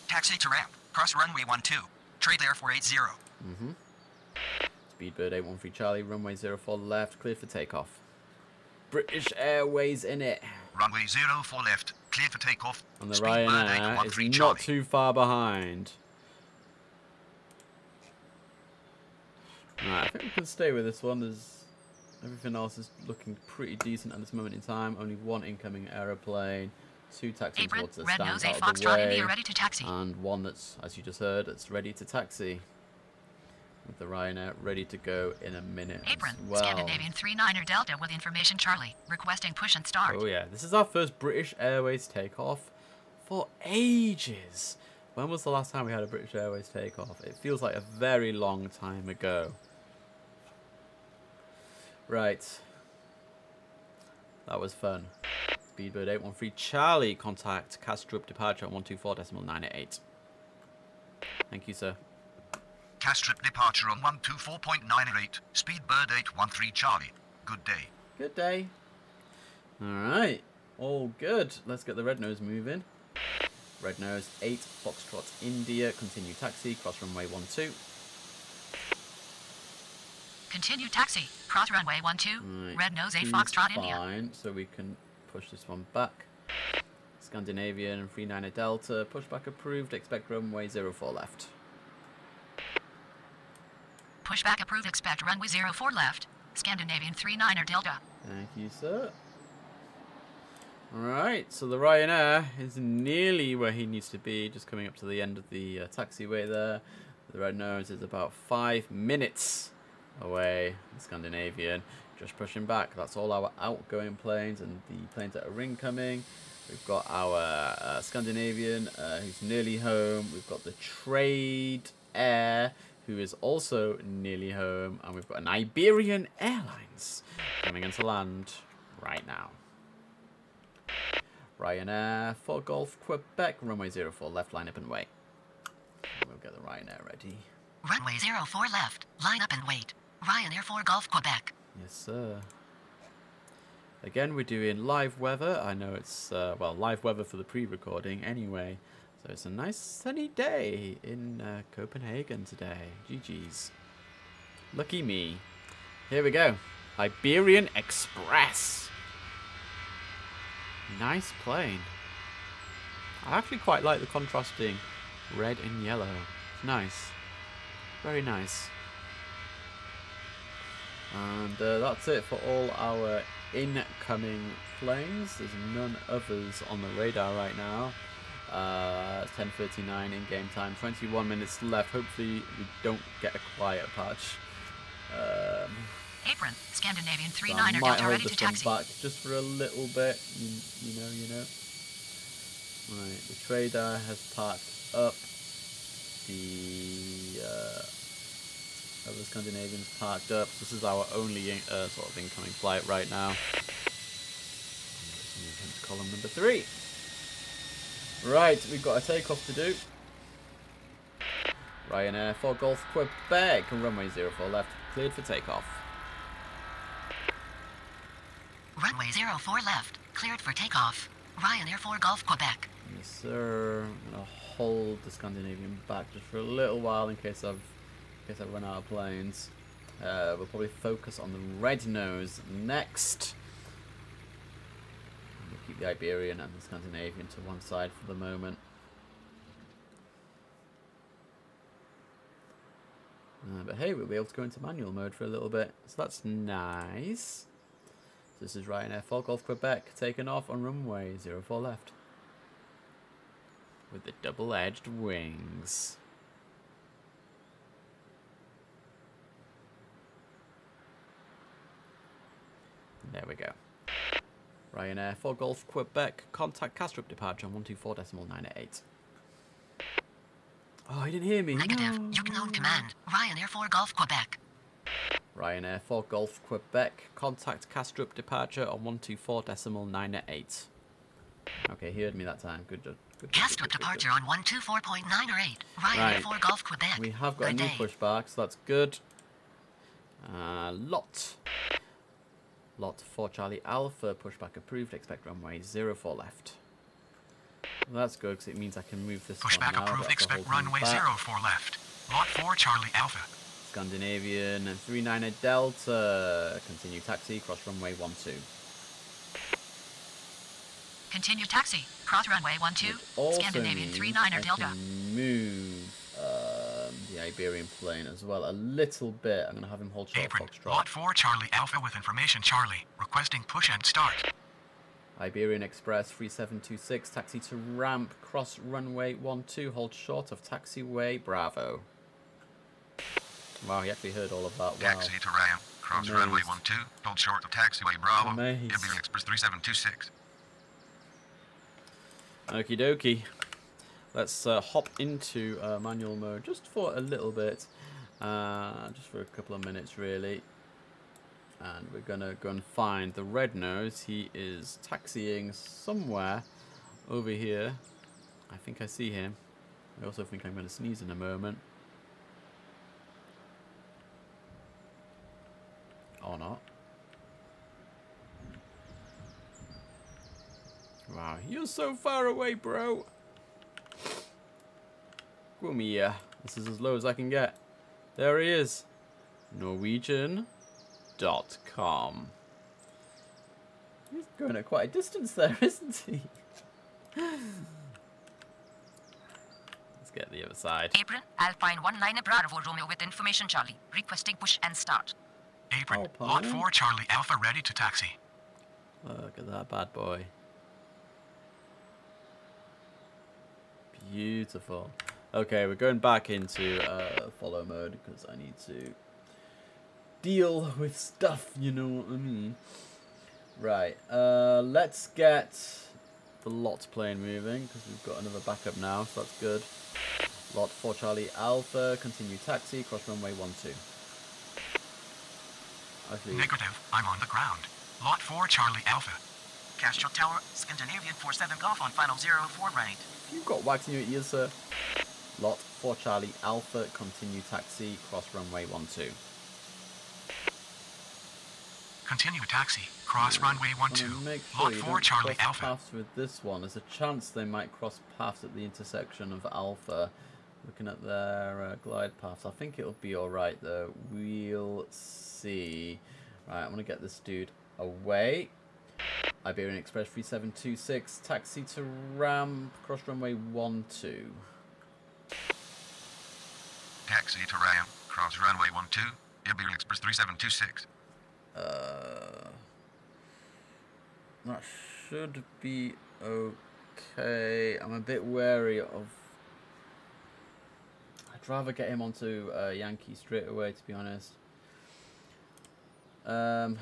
Taxi to ramp, cross runway one two. Trade Air four eight zero. Mm-hmm. Speedbird eight one three Charlie, runway zero four left, cleared for takeoff. British Airways in it. Runway zero four left, cleared for takeoff. And the Ryanair is not Charlie. Too far behind. Right, I think we can stay with this one. There's everything else is looking pretty decent at this moment in time. Only one incoming aeroplane, two taxis towards the stand out of the way, ready to taxi. And one that's, as you just heard, that's ready to taxi. With the Ryanair ready to go in a minute. Apron, as well. Scandinavian three niner Delta with information Charlie, requesting push and start. Oh yeah, this is our first British Airways takeoff for ages. When was the last time we had a British Airways takeoff? It feels like a very long time ago. Right. That was fun. Speedbird eight one three Charlie, contact Kastrup departure on one two four decimal nine eight eight. Thank you, sir. Kastrup departure on one two four point nine eight, Speedbird eight one three Charlie. Good day. Good day. Alright, all good. Let's get the Red Nose moving. Red Nose eight, Foxtrot India, continue taxi, cross runway one two. Continue taxi, cross runway one two, right. Red Nose eight, Foxtrot India. Fine, so we can push this one back. Scandinavian three niner Delta, pushback approved, expect runway zero four left. Pushback approved, expect runway zero four left. Scandinavian three niner Delta. Thank you, sir. Alright, so the Ryanair is nearly where he needs to be, just coming up to the end of the uh, taxiway there. The Red Nose is about five minutes away. The Scandinavian just pushing back. That's all our outgoing planes and the planes that are incoming. We've got our uh, Scandinavian, uh, who's nearly home. We've got the Trade Air, who is also nearly home, and we've got an Iberian Airlines coming into land right now. Ryanair for Golf Quebec, runway zero four left, line up and wait. We'll get the Ryanair ready. Runway zero four left, line up and wait. Ryanair for Golf Quebec. Yes, sir. Again, we're doing live weather. I know it's, uh, well, live weather for the pre-recording anyway. So it's a nice sunny day in uh, Copenhagen today. G G's. Lucky me. Here we go. Iberian Express. Nice plane. I actually quite like the contrasting red and yellow. It's nice. Very nice. And uh, that's it for all our incoming planes. There's none others on the radar right now. Uh, ten thirty-nine in game time, twenty-one minutes left. Hopefully we don't get a quiet patch. Um, Apron, Scandinavian three niner Delta, might hold this to one taxi. Back just for a little bit, you, you know, you know. Right, the trader has parked up. The uh, other Scandinavians parked up. This is our only uh, sort of incoming flight right now. Column number three. Right, we've got a takeoff to do. Ryanair for Golf Quebec, runway zero four left, cleared for takeoff. Runway zero four left, cleared for takeoff. Ryanair for Golf Quebec. Yes, sir. I'm gonna hold the Scandinavian back just for a little while in case I've, in case I run out of planes. Uh, we'll probably focus on the Red Nose next. Keep keep the Iberian and the Scandinavian to one side for the moment. Uh, but hey, we'll be able to go into manual mode for a little bit, so that's nice. So this is Ryanair Falkhoff Quebec, taken off on runway zero four left. With the double-edged wings. There we go. Ryanair for Golf Quebec, contact Kastrup departure on one two four decimal nine eight eight. Oh, he didn't hear me. Negative. No. You can own command. Ryanair for Golf Quebec. Ryanair for Golf Quebec, contact Kastrup departure on one two four decimal nine eight eight. Okay, he heard me that time. Good job. Good, Kastrup good, good, departure good. on one two four point nine eight. Ryanair right. for Golf Quebec. We have got good a new pushback, so that's good. Uh, lot. Lot four Charlie Alpha, pushback approved, expect runway zero four left. Well, that's good, because it means I can move this one now. Pushback approved, expect runway zero four left. Lot four Charlie Alpha. Scandinavian and three niner Delta. Continue taxi, cross runway one two. Continue taxi, cross runway one two. Scandinavian three niner Delta. I can move um, the Iberian plane as well a little bit. I'm going to have him hold short Foxtrot. Lot four Charlie Alpha with information Charlie, requesting push and start. Iberian Express three seven two six, taxi to ramp, cross runway one two, hold short of taxiway Bravo. Wow, he actually heard all of that. Wow. Taxi to ramp, cross Amazed. runway one two, hold short of taxiway Bravo. Amazed. Iberian Express three seven two six. Okie dokie. Let's uh, hop into uh, manual mode just for a little bit, uh, just for a couple of minutes really. And we're gonna go and find the red nose. He is taxiing somewhere over here. I think I see him. I also think I'm gonna sneeze in a moment. Or not. Wow, you're so far away, bro. Come here. This is as low as I can get. There he is. Norwegian dot com. He's going at quite a distance there, isn't he? Let's get the other side. Apron, Alpine one niner Bravo Romeo with information Charlie. Requesting push and start. Apron, Alpine. Lot four Charlie Alpha ready to taxi. Look at that bad boy. Beautiful. Okay, we're going back into uh, follow mode because I need to deal with stuff, you know what I mean? Right, uh, let's get the lot plane moving because we've got another backup now, so that's good. Lot four Charlie Alpha, continue taxi, cross runway one two. Actually, negative, I'm on the ground. Lot four Charlie Alpha. Castrop Tower, Scandinavian four seven Golf on final zero four right. You've got wax in your ears, sir. Lot four Charlie Alpha, continue taxi, cross runway one two. Continue taxi, cross yeah. runway one two. Sure Lot four Charlie cross Alpha. Paths with this one. There's a chance they might cross paths at the intersection of Alpha. Looking at their uh, glide paths, I think it'll be all right though. We'll see. Right, I'm gonna get this dude away. Iberian Express three seven two six, taxi to ramp, cross runway one two. Taxi to ramp, cross runway one two, Iberian Express three seven two six. Uh, that should be okay. I'm a bit wary of... I'd rather get him onto uh, Yankee straight away, to be honest. Um...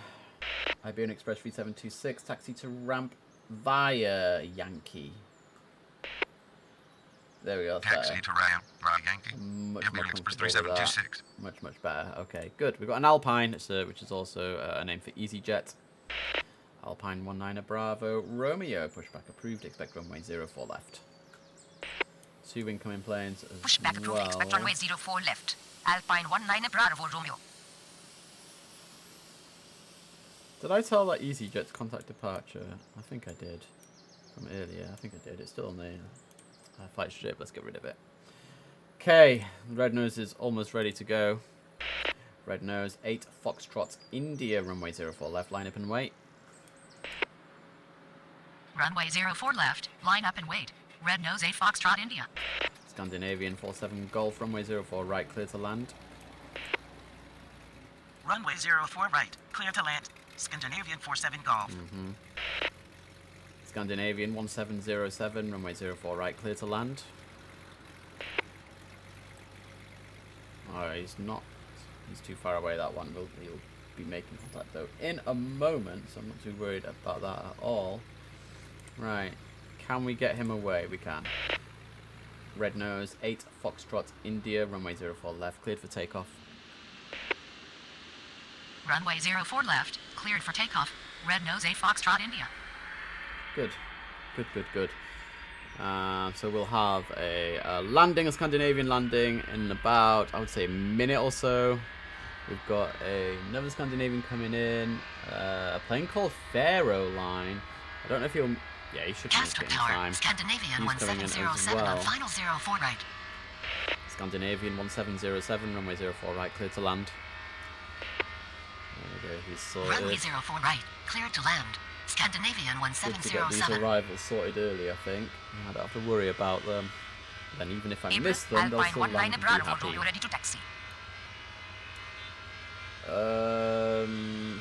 Iberian Express three seven two six, taxi to ramp via Yankee. There we are. Taxi there. to ramp via Yankee. Much Iberian Express three seven two six. Much, much better. Okay, good. We've got an Alpine, so, which is also uh, a name for EasyJet. Alpine one niner Bravo Romeo, pushback approved, expect runway zero four left. Two incoming planes as pushback well. approved, expect runway zero four left. Alpine one niner Bravo Romeo. Did I tell that EasyJet's contact departure? I think I did. From earlier, I think I did. It's still on the uh, flight strip. Let's get rid of it. Okay, Red Nose is almost ready to go. Red Nose, eight Foxtrot, India, runway zero four left, line up and wait. runway zero four left, line up and wait. Red nose eight Foxtrot India. Scandinavian four seven Golf, runway zero four right, clear to land. Runway zero four right, clear to land. Scandinavian four seven Golf. Mm-hmm. Scandinavian one seven zero seven, runway zero four right, clear to land. Oh, he's not, he's too far away, that one. We'll, he'll be making contact though in a moment, so I'm not too worried about that at all. Right, can we get him away? We can. Red nose eight Foxtrot India, runway zero four left, cleared for takeoff. Runway zero four left, cleared for takeoff. Red nose eight Foxtrot India. Good, good, good, good. Uh, so we'll have a, a landing, a Scandinavian landing in about, I would say, a minute or so. We've got a, another Scandinavian coming in, uh, a plane called Faro Line. I don't know if he'll, yeah, he should be in time. Scandinavian one seven zero seven on final zero four right. Scandinavian one seven zero seven, runway zero four right, clear to land. There we go, he's sorted. Runway zero four right, clear to land. Scandinavian one seven zero seven. Good to get these arrivals sorted early, I think. I don't have to worry about them. And even if I April, miss them, Alpine, they'll still land and be happy. You're ready to taxi. Um,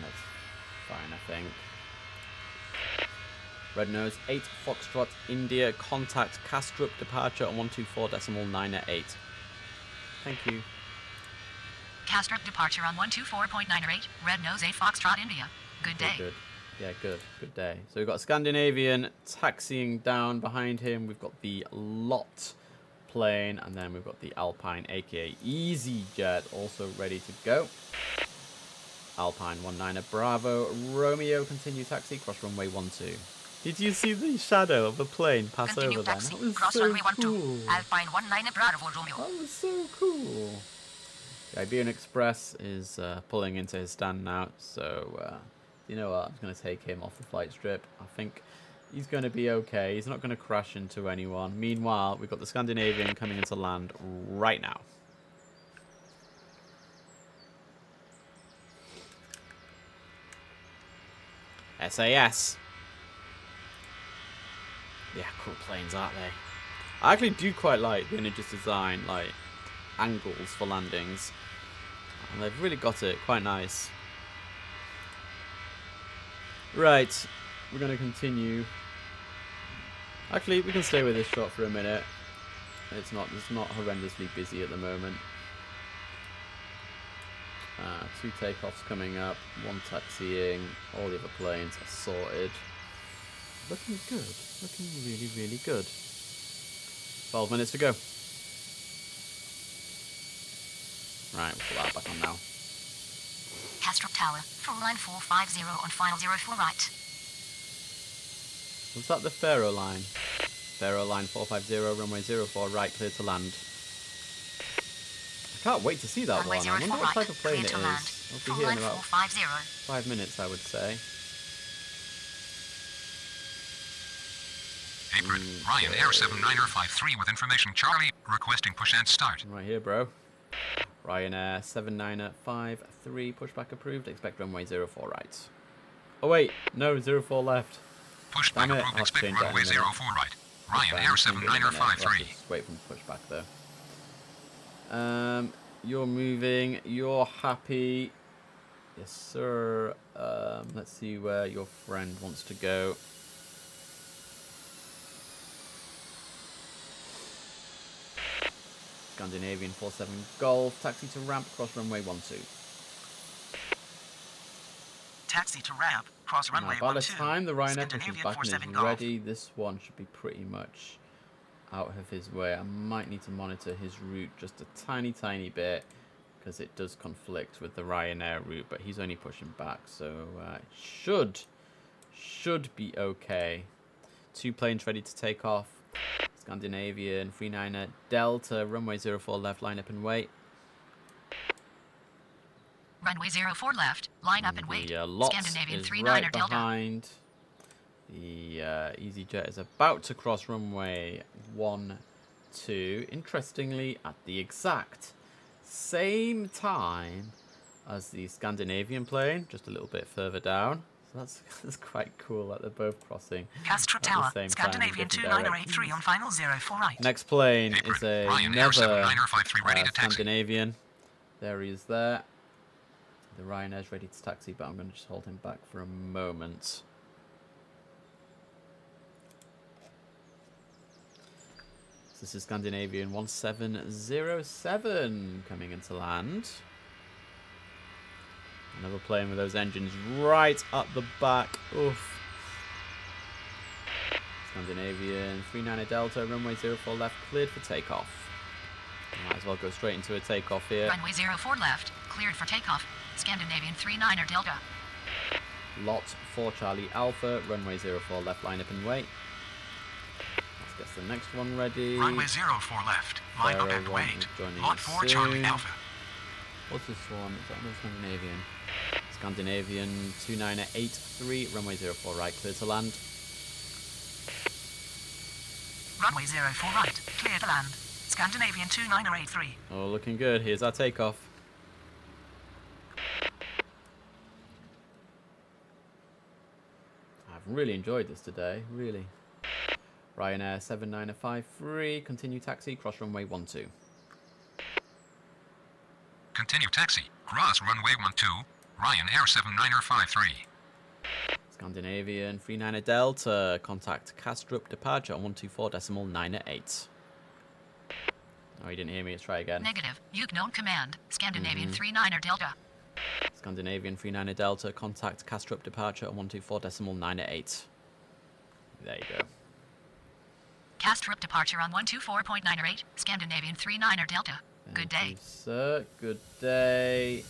that's fine, I think. Red nose eight Foxtrot India, contact Kastrup, departure on one two four decimal nine at eight. Thank you. Kastrup, departure on one two four point nine eight. Red nose eight Foxtrot India. Good day. Good, good. Yeah, good. Good day. So we've got Scandinavian taxiing down behind him. We've got the Lot plane, and then we've got the Alpine, aka EasyJet, also ready to go. Alpine one niner Bravo Romeo, continue taxi, cross runway one two. Did you see the shadow of a plane pass continue over taxi, then? That was cross so runway cool. one two. Alpine one niner Bravo Romeo. That was so cool. The Iberian Express is uh, pulling into his stand now, so... Uh, you know what, I'm going to take him off the flight strip. I think he's going to be okay. He's not going to crash into anyone. Meanwhile, we've got the Scandinavian coming into land right now. S A S. Yeah, cool planes, aren't they? I actually do quite like the Energist design, like, angles for landings. And they've really got it quite nice. Right, we're going to continue. Actually, we can stay with this shot for a minute. It's not it's not horrendously busy at the moment. Uh, two takeoffs coming up, one taxiing, all the other planes are sorted. Looking good, looking really, really good. twelve minutes to go. Right, we'll put that back on now. Kastrup Tower, full line four five zero on final zero four right. Was that the Faro Line? Faro Line four five zero, runway zero four right, clear to land. I can't wait to see that runway one. I wonder what right, type of plane it is. I'll be here in about five minutes, I would say. Apron, mm, Ryanair seven niner five three with information Charlie, requesting push and start. Right here, bro. Ryanair seven niner five three, pushback approved, expect runway zero four right. Oh wait, no, zero four left. Pushback approved, expect runway zero four right. Ryanair seven niner five three. Wait for pushback though. Um, you're moving, you're happy. Yes sir. Um, let's see where your friend wants to go. Scandinavian four seven Golf, taxi to ramp, cross runway one two. Taxi to ramp, cross runway one two. By the time the Ryanair pushes back and is ready, this one should be pretty much out of his way. I might need to monitor his route just a tiny, tiny bit, because it does conflict with the Ryanair route, but he's only pushing back, so uh, it should, should be okay. Two planes ready to take off. Scandinavian three niner Delta, runway zero four left, line up and wait. Runway zero four left, line up and wait. The, uh, Lots Scandinavian is three niner right Delta. Behind. The uh, EasyJet is about to cross runway one two, interestingly at the exact same time as the Scandinavian plane, just a little bit further down. That's that's quite cool that they're both crossing. Kastrup Tower, Scandinavian two nine zero eight three on final zero four right. Next plane is a another uh, Scandinavian. There he is there. The Ryanair's ready to taxi, but I'm going to just hold him back for a moment. So this is Scandinavian one seven zero seven coming into land. Another plane with those engines right up the back. Oof. Scandinavian three nine zero Delta, runway zero four left, cleared for takeoff. Might as well go straight into a takeoff here. Runway zero four left, cleared for takeoff. Scandinavian three nine zero Delta. Lot four Charlie Alpha, runway zero four left, line up and wait. Let's get the next one ready. Runway zero four left, line up and wait. Lot four Charlie Alpha. What's this one? Is that another Scandinavian? Scandinavian two nine eight three, runway zero four right, clear to land. Runway zero four right, clear to land. Scandinavian two nine eight three. Oh, looking good. Here's our takeoff. I've really enjoyed this today, really. Ryanair seven nine five three, continue taxi, cross runway one two. Continue taxi, cross runway one two, Ryanair seven nine five three. Scandinavian three nine Delta, contact Kastrup, departure on one two four decimal nine eight. Oh, you didn't hear me, let's try again. Negative, Yuknon command, Scandinavian mm-hmm. three nine Delta. Scandinavian three nine Delta, contact Kastrup, departure on one two four decimal nine eight. There you go. Kastrup, departure on one two four point nine eight, Scandinavian three nine Delta. Thank good day. You, sir, good day.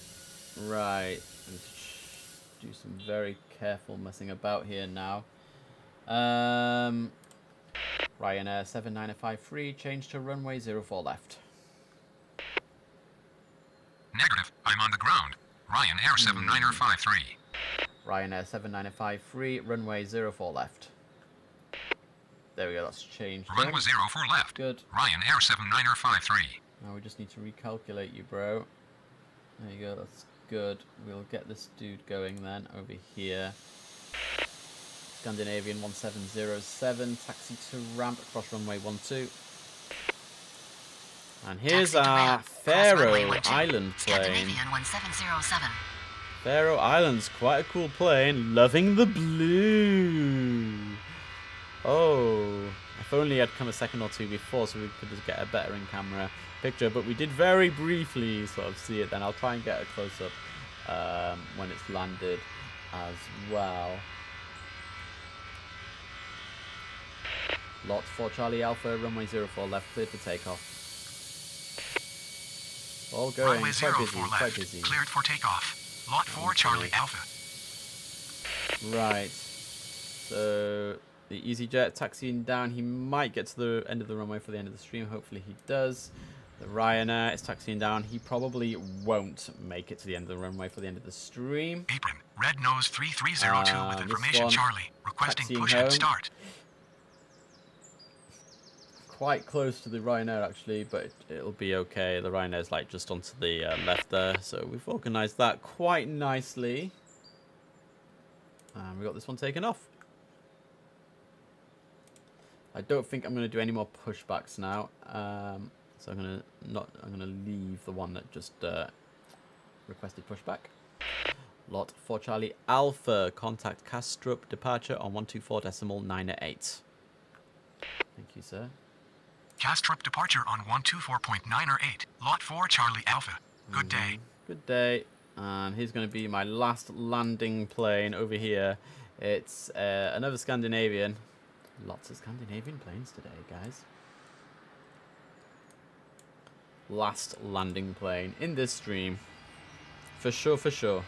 Right, let's do some very careful messing about here now. Um, Ryanair seven nine five three, change to runway zero four left. Negative, I'm on the ground. Ryanair seven nine five three. Ryanair seven nine five three, runway zero four left. There we go, that's changed. Runway zero four left. Good. Ryanair seven nine five three. Now we just need to recalculate you, bro. There you go, that's good. We'll get this dude going then, over here. Scandinavian one seven zero seven, taxi to ramp, cross runway one two. And here's our Faro Island plane. Faro Island's quite a cool plane, loving the blue. Oh, if only I'd come a second or two before so we could just get a better in-camera picture, but we did very briefly sort of see it then. I'll try and get a close-up um, when it's landed as well. Lot four Charlie Alpha, runway zero four left, cleared for takeoff. All going, runway quite zero busy, four quite left, busy. Cleared for takeoff, lot four okay. Charlie Alpha. Right, so... the EasyJet taxiing down, he might get to the end of the runway for the end of the stream, hopefully he does. The Ryanair is taxiing down, he probably won't make it to the end of the runway for the end of the stream. Apron, red nose three three zero two uh, with information Charlie, requesting push and start. Quite close to the Ryanair actually, but it'll be okay. The Ryanair's like just onto the uh, left there, so we've organised that quite nicely. And we got this one taken off. I don't think I'm going to do any more pushbacks now, um, so I'm going to not. I'm going to leave the one that just uh, requested pushback. Lot four Charlie Alpha, contact Kastrup, departure on one two four decimal nine eight. Thank you, sir. Kastrup, departure on one two four point nine or eight. Lot four Charlie Alpha. Good mm-hmm. day. Good day. And here's going to be my last landing plane over here. It's uh, another Scandinavian. Lots of Scandinavian planes today, guys. Last landing plane in this stream. For sure, for sure.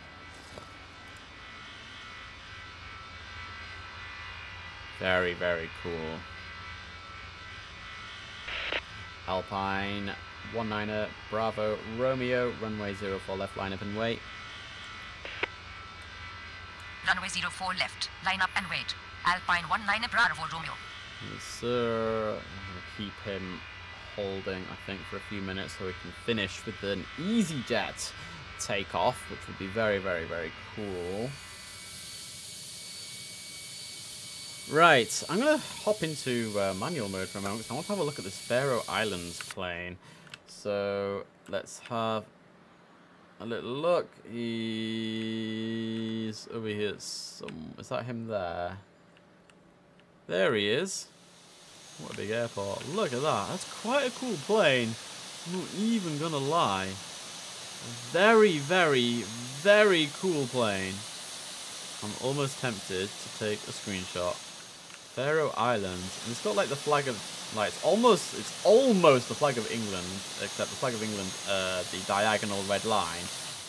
Very, very cool. Alpine, one niner, Bravo, Romeo, runway zero four left, line up and wait. Runway zero four left, line up and wait. Alpine one niner Bravo Romeo. Yes, sir. I'm going to keep him holding, I think, for a few minutes so we can finish with an EasyJet takeoff, which would be very, very, very cool. Right, I'm going to hop into uh, manual mode for a moment because I want to have a look at this Faro Islands plane. So let's have a little look. He's over here. Some, is that him there? There he is. What a big airport. Look at that. That's quite a cool plane. I'm not even going to lie. Very, very, very cool plane. I'm almost tempted to take a screenshot. Faro Islands. And it's got like the flag of... Like, it's almost, it's almost the flag of England. Except the flag of England, uh, the diagonal red line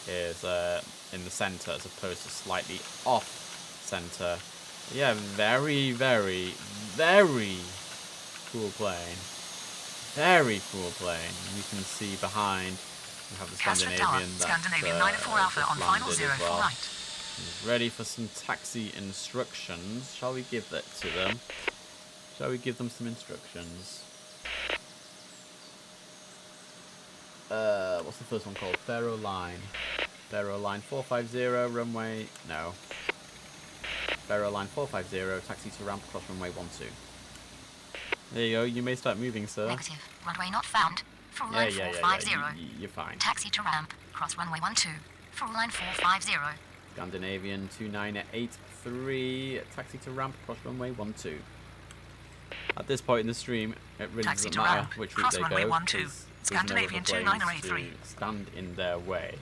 is uh, in the centre as opposed to slightly off centre. Yeah, very, very, very cool plane. Very cool plane. You can see behind... We have the Scandinavian, that, Scandinavian uh, nine four Alpha on final zero well. for right. He's ready for some taxi instructions. Shall we give that to them? Shall we give them some instructions? Uh, what's the first one called? Faro Line. Faro Line four five zero, runway... No. Faro Line four five zero, taxi to ramp across runway one two. There you go, you may start moving, sir. Negative. Runway not found. Faro Line yeah, yeah, four five zero. Yeah, yeah. You're fine. Taxi to ramp, cross runway one two. Faro Line four five zero. Scandinavian two nine eight three, taxi to ramp, cross runway one two. At this point in the stream, it really taxi doesn't matter ramp, which route they go. one two. Scandinavian two nine eight three. Stand in their way.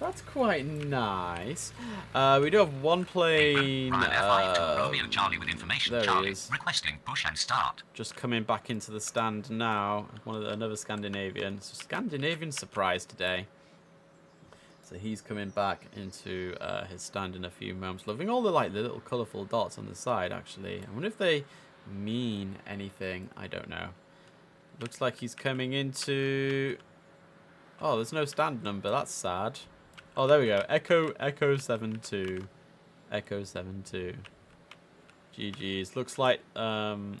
So that's quite nice. Uh, we do have one plane. Ryanair Romeo Charlie with information. There Charlie. He is. Requesting push and start. Just coming back into the stand now. One of the, another Scandinavian. So Scandinavian surprise today. So he's coming back into uh, his stand in a few moments. Loving all the like the little colourful dots on the side, actually. I wonder if they mean anything. I don't know. Looks like he's coming into... Oh, there's no stand number. That's sad. Oh, there we go. Echo, Echo seven two. Echo seven two. G G's. Looks like um,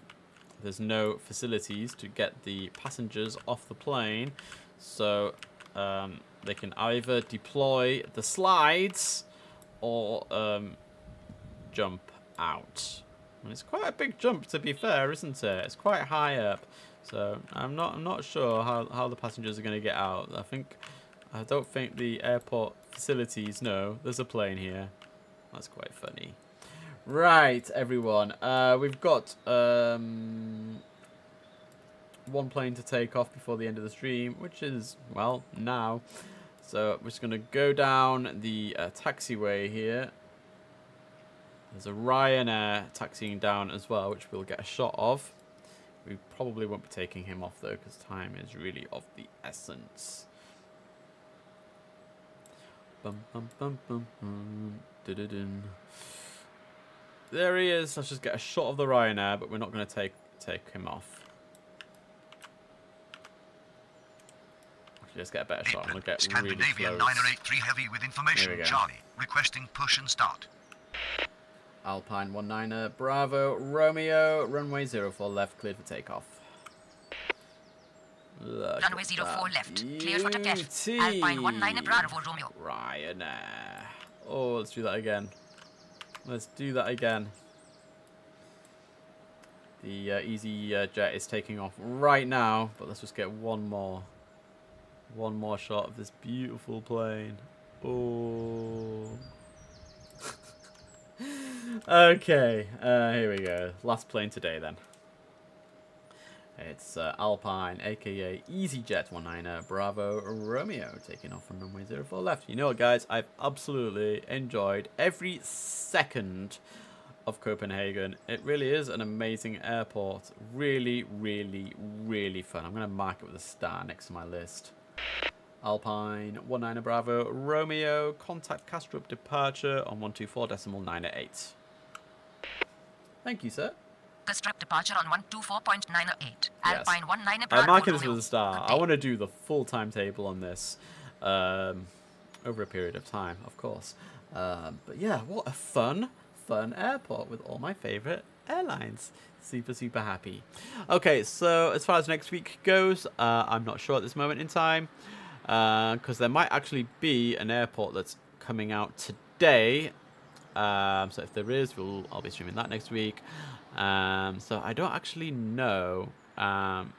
there's no facilities to get the passengers off the plane. So... Um, They can either deploy the slides or um, jump out. And it's quite a big jump, to be fair, isn't it? It's quite high up, so I'm not I'm not sure how how the passengers are going to get out. I think I don't think the airport facilities know there's a plane here. That's quite funny. Right, everyone, uh, we've got. Um, one plane to take off before the end of the stream, which is, well, now. So we're just going to go down the uh, taxiway here. There's a Ryanair taxiing down as well, which we'll get a shot of. We probably won't be taking him off, though, because time is really of the essence. Bum, bum, bum, bum, bum. Du-du-dun. There he is. Let's just get a shot of the Ryanair, but we're not going to take take him off. Just get a better shot. And we'll get Scandinavian really nine eight three heavy with information. Charlie requesting push and start. Alpine one niner Bravo Romeo runway zero four left cleared for takeoff. Look runway zero four left cleared for takeoff. Alpine one niner Bravo Romeo. Ryanair. Oh, let's do that again. Let's do that again. The uh, EasyJet uh, is taking off right now, but let's just get one more. One more shot of this beautiful plane. Oh. Okay, uh, here we go. Last plane today, then. It's uh, Alpine, aka EasyJet one niner Bravo Romeo, taking off from runway zero four left. You know what, guys? I've absolutely enjoyed every second of Copenhagen. It really is an amazing airport. Really, really, really fun. I'm going to mark it with a star next to my list. Alpine one niner Bravo Romeo, contact Kastrup departure on one two four decimal nine eight. Thank you, sir. Kastrup departure on one two four point nine eight. Alpine one niner Bravo. I'm marking this with a star. I want to do the full timetable on this um, over a period of time, of course. Um, but yeah, what a fun, fun airport with all my favourite airlines. Super, super happy. Okay, so as far as next week goes, uh, I'm not sure at this moment in time, because uh, there might actually be an airport that's coming out today Um, so if there is, we'll, I'll be streaming that next week. Um, so I don't actually know um,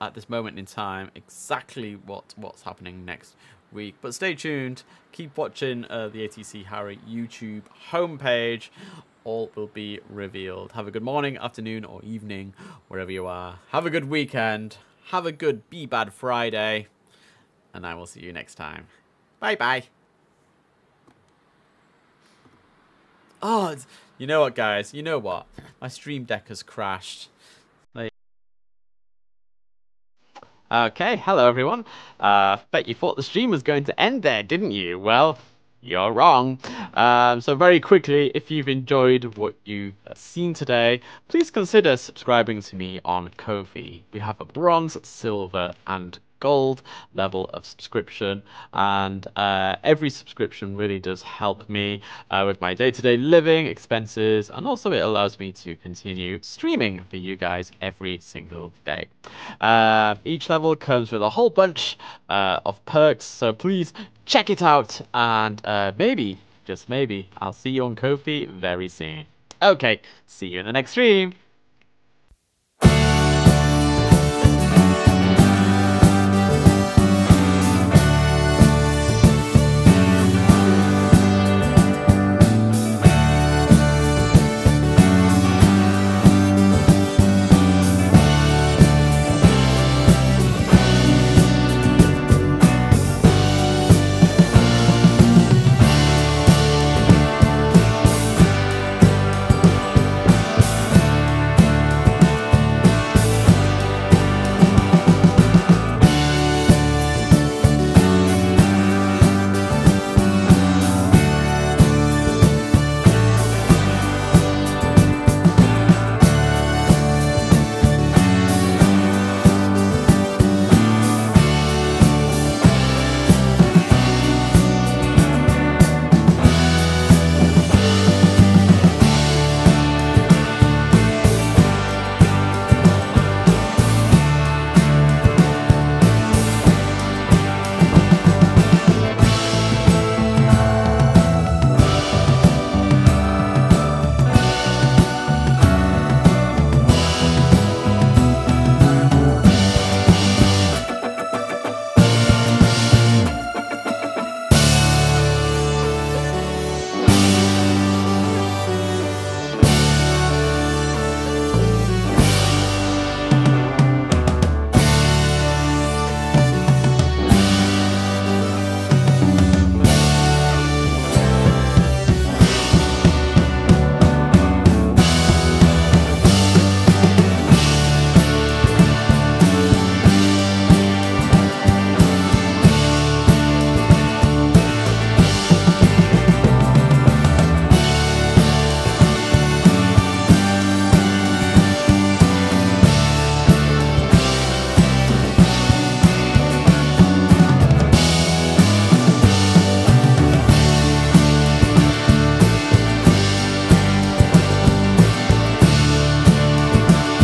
at this moment in time exactly what, what's happening next week. But stay tuned. Keep watching uh, the A T C Harry YouTube homepage. All will be revealed. Have a good morning, afternoon, or evening, wherever you are. Have a good weekend. Have a good Be Bad Friday. And I will see you next time. Bye-bye. Oh, you know what, guys? You know what? My stream deck has crashed. Okay, hello, everyone. Uh, bet you thought the stream was going to end there, didn't you? Well, you're wrong. Um, so very quickly, if you've enjoyed what you've seen today, please consider subscribing to me on Ko-fi. We have a bronze, silver, and gold level of subscription, and uh, every subscription really does help me uh, with my day-to-day living expenses, and also it allows me to continue streaming for you guys every single day. Uh, each level comes with a whole bunch uh, of perks, so please check it out, and uh, maybe, just maybe, I'll see you on Ko-fi very soon. Okay, see you in the next stream.